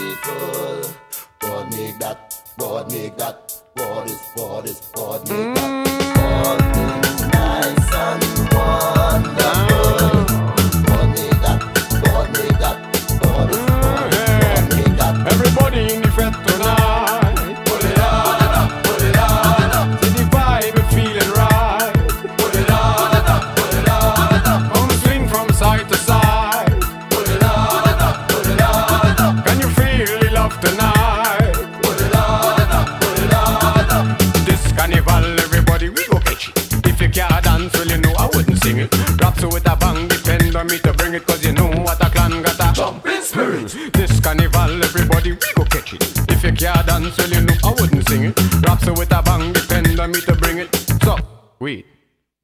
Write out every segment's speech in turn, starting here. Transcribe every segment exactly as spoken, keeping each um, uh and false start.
people. God make that, God make that, God is, God is, God make that. All things nice and wonderful. God make that, God make that, God is, God is, God make that. Everybody in the fret tonight, pull it up, pull it up. See the vibe, it feeling right. Pull it up, pull it up. Come swing from side to side. Tonight, pull it up, pull it up. This carnival, everybody, we go catch it. If you can't dance, well, you know I wouldn't sing it. Drops with a bang, depend on me to bring it, cause you know what a clan got a jumping spirit. This carnival, everybody, we go catch it. If you can't dance, well, you know I wouldn't sing it. Drops with a bang, depend on me to bring it. So, we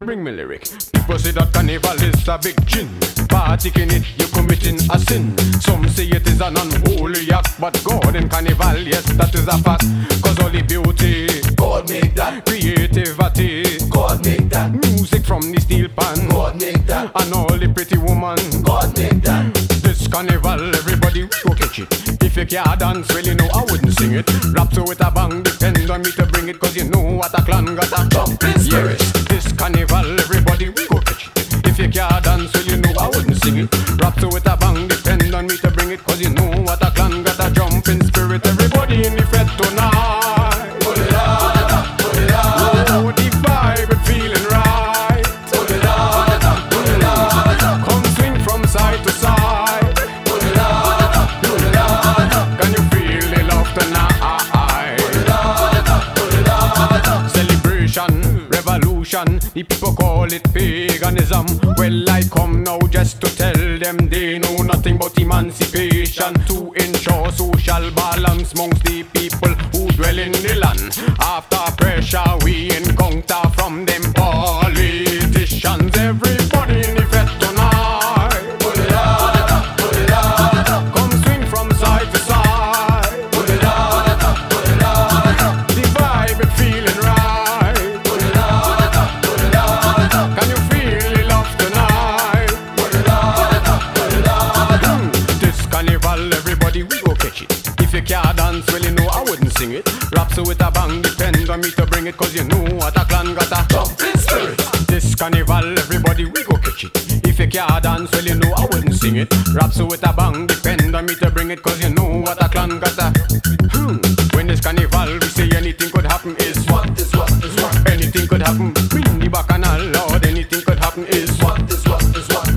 bring me lyric. People say that carnival is a big gin. Partaking in it, you're committing a sin. Some say it is an unholy act, but God in carnival, yes, that is a fact. Cause all the beauty, God make that. Creativity, God make that. Music from the steel pan, God make that. And all the pretty woman, God make that. This carnival, everybody we go catch it. If you can't dance, well, you know I wouldn't sing it. Rap so with a bang, depend on me to bring it, cause you know what a clan got a jumping spirit. This carnival, everybody we go catch it. If you can't dance, well, you know I wouldn't sing it. Rap so with a bang, depend on me to bring it, cause you know what a clan got a jumping spirit. Everybody in the fret tonight, pull it up, pull it up. Oh, the vibe is feeling right. Pull it up, pull it up. Come swing from side to side. Pull it up, pull it up. Can you feel the love tonight? Pull it up, pull it up. Celebration, revolution, the people call it paganism. Well, I come now just to tell them they know nothing but emancipation, to ensure social balance amongst the people who dwell in the land. After pressure we encounter from them politicians, everybody in the fret tonight, pull it up, pull it up. Come swing from side to side, pull it up, pull it up. The vibe is feeling right. Can you feel the love tonight? Pull it up, pull it up. This carnival, everybody, we go catch it. If you can't dance, well, you know I wouldn't sing it. Rap so with a bang, depend on me to bring it, cause you know what a clan got a jumping spirit. This carnival, everybody, we go catch it. If you can't dance, well, you know I wouldn't sing it. Rap so with a bang, depend on me to bring it, cause you know what a clan got a hmm. When this carnival, we say anything could happen is what is what is what. Anything could happen, bring the bacchanal. Is what is what is what.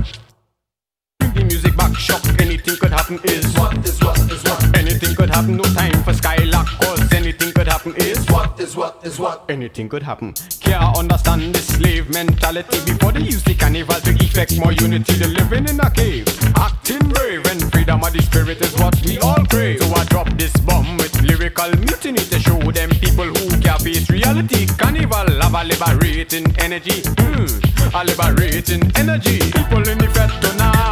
Bring the music back, shock. Anything could happen is what is what is what. Anything could happen, no time for skylark, cause anything could happen is what is what is what. Anything could happen. Can't understand this slave mentality. Before they use the carnival to effect more unity, they're living in a cave, acting brave, and freedom of the spirit is what we all crave. So I drop this bomb with lyrical mutiny to show them people who can't face reality. Carnival have a liberating energy. Mm. A liberating energy. People in the fret tonight.